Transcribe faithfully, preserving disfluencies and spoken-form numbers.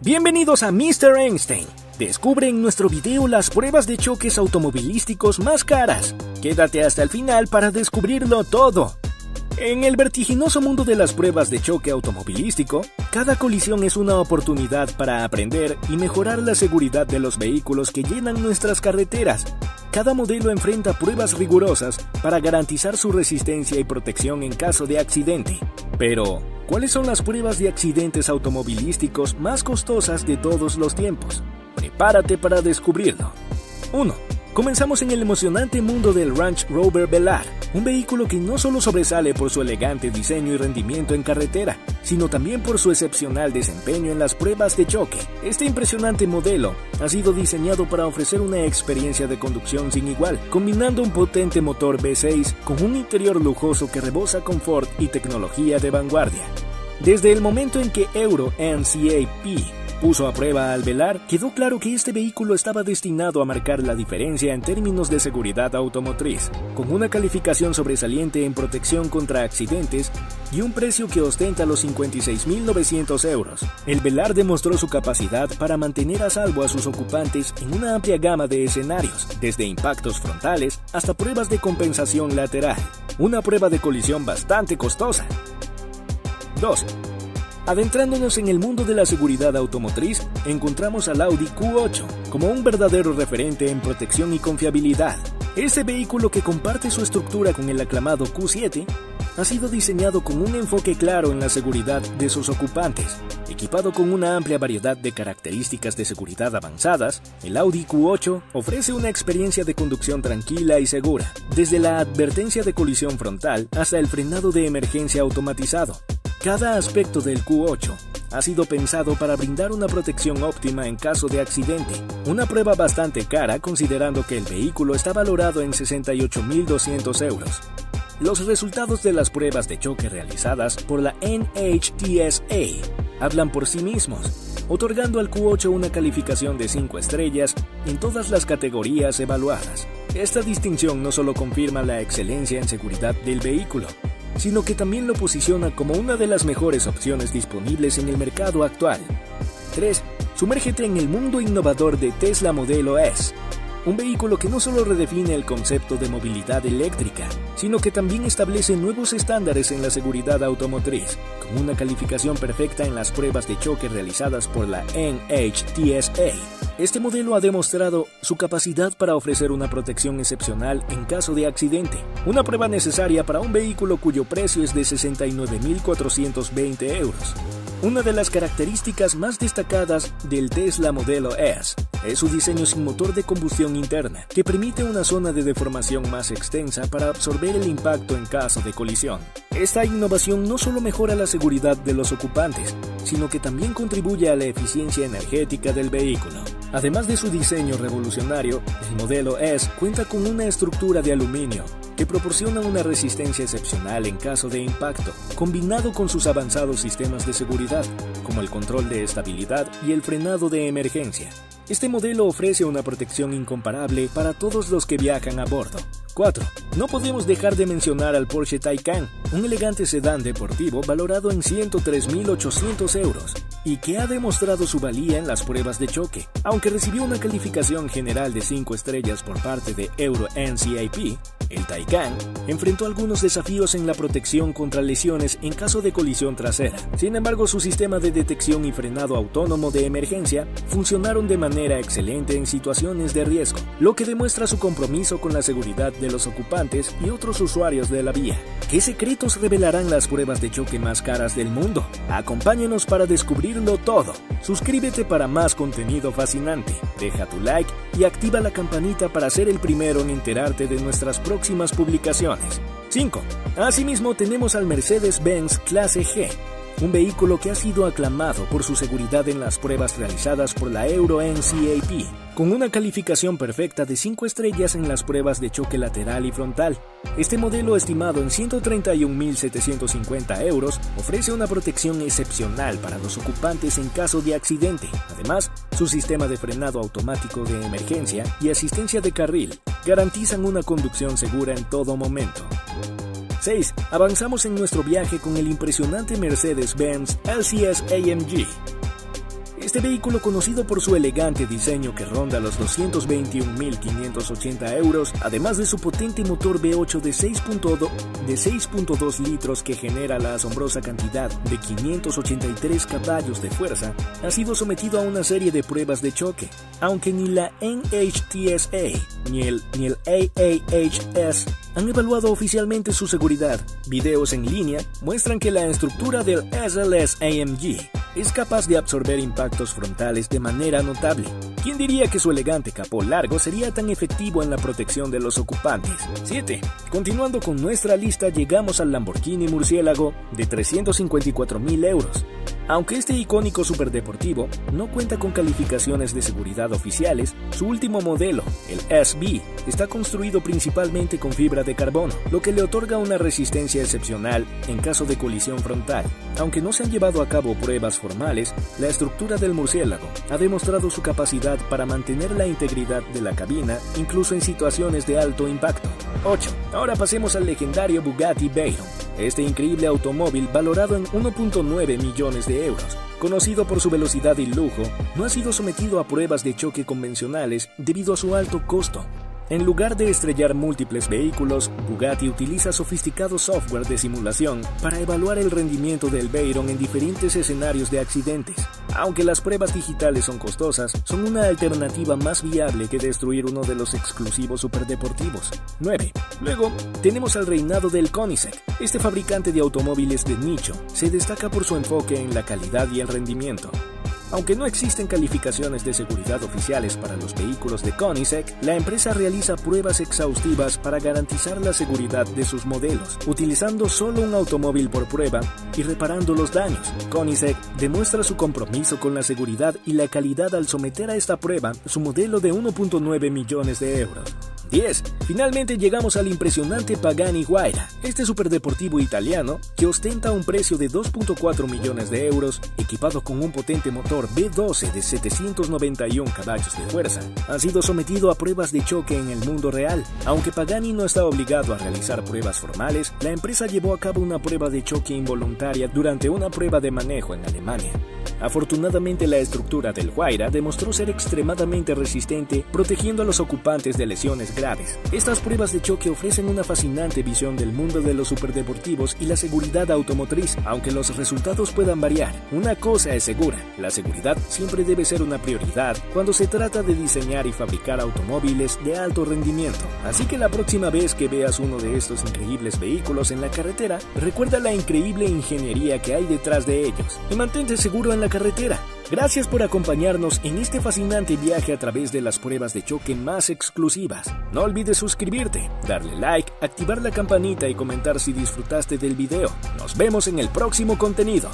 Bienvenidos a mister Einstein. Descubre en nuestro video las pruebas de choques automovilísticos más caras. Quédate hasta el final para descubrirlo todo. En el vertiginoso mundo de las pruebas de choque automovilístico, cada colisión es una oportunidad para aprender y mejorar la seguridad de los vehículos que llenan nuestras carreteras. Cada modelo enfrenta pruebas rigurosas para garantizar su resistencia y protección en caso de accidente. Pero, ¿cuáles son las pruebas de accidentes automovilísticos más costosas de todos los tiempos? Prepárate para descubrirlo. uno. Comenzamos en el emocionante mundo del Range Rover Velar, un vehículo que no solo sobresale por su elegante diseño y rendimiento en carretera, sino también por su excepcional desempeño en las pruebas de choque. Este impresionante modelo ha sido diseñado para ofrecer una experiencia de conducción sin igual, combinando un potente motor V seis con un interior lujoso que rebosa confort y tecnología de vanguardia. Desde el momento en que Euro N C A P puso a prueba al Velar, quedó claro que este vehículo estaba destinado a marcar la diferencia en términos de seguridad automotriz, con una calificación sobresaliente en protección contra accidentes y un precio que ostenta los cincuenta y seis mil novecientos euros. El Velar demostró su capacidad para mantener a salvo a sus ocupantes en una amplia gama de escenarios, desde impactos frontales hasta pruebas de compensación lateral, una prueba de colisión bastante costosa. dos. Adentrándonos en el mundo de la seguridad automotriz, encontramos al Audi Q ocho como un verdadero referente en protección y confiabilidad. Este vehículo, que comparte su estructura con el aclamado Q siete, ha sido diseñado con un enfoque claro en la seguridad de sus ocupantes. Equipado con una amplia variedad de características de seguridad avanzadas, el Audi Q ocho ofrece una experiencia de conducción tranquila y segura, desde la advertencia de colisión frontal hasta el frenado de emergencia automatizado. Cada aspecto del Q ocho ha sido pensado para brindar una protección óptima en caso de accidente, una prueba bastante cara considerando que el vehículo está valorado en sesenta y ocho mil doscientos euros. Los resultados de las pruebas de choque realizadas por la N H T S A hablan por sí mismos, otorgando al Q ocho una calificación de cinco estrellas en todas las categorías evaluadas. Esta distinción no solo confirma la excelencia en seguridad del vehículo, sino que también lo posiciona como una de las mejores opciones disponibles en el mercado actual. tres. Sumérgete en el mundo innovador de Tesla Modelo S, un vehículo que no solo redefine el concepto de movilidad eléctrica, sino que también establece nuevos estándares en la seguridad automotriz, con una calificación perfecta en las pruebas de choque realizadas por la N H T S A. Este modelo ha demostrado su capacidad para ofrecer una protección excepcional en caso de accidente, una prueba necesaria para un vehículo cuyo precio es de sesenta y nueve mil cuatrocientos veinte euros. Una de las características más destacadas del Tesla Modelo S es su diseño sin motor de combustión interna, que permite una zona de deformación más extensa para absorber el impacto en caso de colisión. Esta innovación no solo mejora la seguridad de los ocupantes, sino que también contribuye a la eficiencia energética del vehículo. Además de su diseño revolucionario, el Modelo S cuenta con una estructura de aluminio que proporciona una resistencia excepcional en caso de impacto, combinado con sus avanzados sistemas de seguridad, como el control de estabilidad y el frenado de emergencia. Este modelo ofrece una protección incomparable para todos los que viajan a bordo. cuatro. No podemos dejar de mencionar al Porsche Taycan, un elegante sedán deportivo valorado en ciento tres mil ochocientos euros y que ha demostrado su valía en las pruebas de choque. Aunque recibió una calificación general de cinco estrellas por parte de Euro N C A P, el Taycan enfrentó algunos desafíos en la protección contra lesiones en caso de colisión trasera. Sin embargo, su sistema de detección y frenado autónomo de emergencia funcionaron de manera excelente en situaciones de riesgo, lo que demuestra su compromiso con la seguridad de los ocupantes y otros usuarios de la vía. ¿Qué secretos revelarán las pruebas de choque más caras del mundo? Acompáñanos para descubrirlo todo. Suscríbete para más contenido fascinante, deja tu like y activa la campanita para ser el primero en enterarte de nuestras próximas Próximas publicaciones. cinco. Asimismo, tenemos al Mercedes-Benz Clase G, un vehículo que ha sido aclamado por su seguridad en las pruebas realizadas por la Euro N C A P, con una calificación perfecta de cinco estrellas en las pruebas de choque lateral y frontal. Este modelo, estimado en ciento treinta y un mil setecientos cincuenta euros, ofrece una protección excepcional para los ocupantes en caso de accidente. Además, su sistema de frenado automático de emergencia y asistencia de carril garantizan una conducción segura en todo momento. seis. Avanzamos en nuestro viaje con el impresionante Mercedes-Benz S L S A M G. Este vehículo, conocido por su elegante diseño que ronda los doscientos veintiún mil quinientos ochenta euros, además de su potente motor V ocho de seis punto dos litros que genera la asombrosa cantidad de quinientos ochenta y tres caballos de fuerza, ha sido sometido a una serie de pruebas de choque, aunque ni la N H T S A ni el, ni el A A H S han evaluado oficialmente su seguridad. Videos en línea muestran que la estructura del S L S A M G es capaz de absorber impactos frontales de manera notable. ¿Quién diría que su elegante capó largo sería tan efectivo en la protección de los ocupantes? siete. Continuando con nuestra lista, llegamos al Lamborghini Murciélago de trescientos cincuenta y cuatro mil euros. Aunque este icónico superdeportivo no cuenta con calificaciones de seguridad oficiales, su último modelo, el S B, está construido principalmente con fibra de carbono, lo que le otorga una resistencia excepcional en caso de colisión frontal. Aunque no se han llevado a cabo pruebas formales, la estructura del murciélago ha demostrado su capacidad para mantener la integridad de la cabina, incluso en situaciones de alto impacto. ocho. Ahora pasemos al legendario Bugatti Veyron. Este increíble automóvil, valorado en uno punto nueve millones de euros, conocido por su velocidad y lujo, no ha sido sometido a pruebas de choque convencionales debido a su alto costo. En lugar de estrellar múltiples vehículos, Bugatti utiliza sofisticado software de simulación para evaluar el rendimiento del Veyron en diferentes escenarios de accidentes. Aunque las pruebas digitales son costosas, son una alternativa más viable que destruir uno de los exclusivos superdeportivos. nueve. Luego, tenemos al reinado del Koenigsegg. Este fabricante de automóviles de nicho se destaca por su enfoque en la calidad y el rendimiento. Aunque no existen calificaciones de seguridad oficiales para los vehículos de Koenigsegg, la empresa realiza pruebas exhaustivas para garantizar la seguridad de sus modelos, utilizando solo un automóvil por prueba y reparando los daños. Koenigsegg demuestra su compromiso con la seguridad y la calidad al someter a esta prueba su modelo de uno punto nueve millones de euros. diez. Finalmente llegamos al impresionante Pagani Huayra, este superdeportivo italiano que ostenta un precio de dos punto cuatro millones de euros, equipado con un potente motor V doce de setecientos noventa y uno caballos de fuerza. Ha sido sometido a pruebas de choque en el mundo real. Aunque Pagani no está obligado a realizar pruebas formales, la empresa llevó a cabo una prueba de choque involuntaria durante una prueba de manejo en Alemania. Afortunadamente, la estructura del Huayra demostró ser extremadamente resistente, protegiendo a los ocupantes de lesiones graves. Estas pruebas de choque ofrecen una fascinante visión del mundo de los superdeportivos y la seguridad automotriz, aunque los resultados puedan variar. Una cosa es segura: la seguridad siempre debe ser una prioridad cuando se trata de diseñar y fabricar automóviles de alto rendimiento. Así que la próxima vez que veas uno de estos increíbles vehículos en la carretera, recuerda la increíble ingeniería que hay detrás de ellos y mantente seguro en la carretera. Gracias por acompañarnos en este fascinante viaje a través de las pruebas de choque más exclusivas. No olvides suscribirte, darle like, activar la campanita y comentar si disfrutaste del video. Nos vemos en el próximo contenido.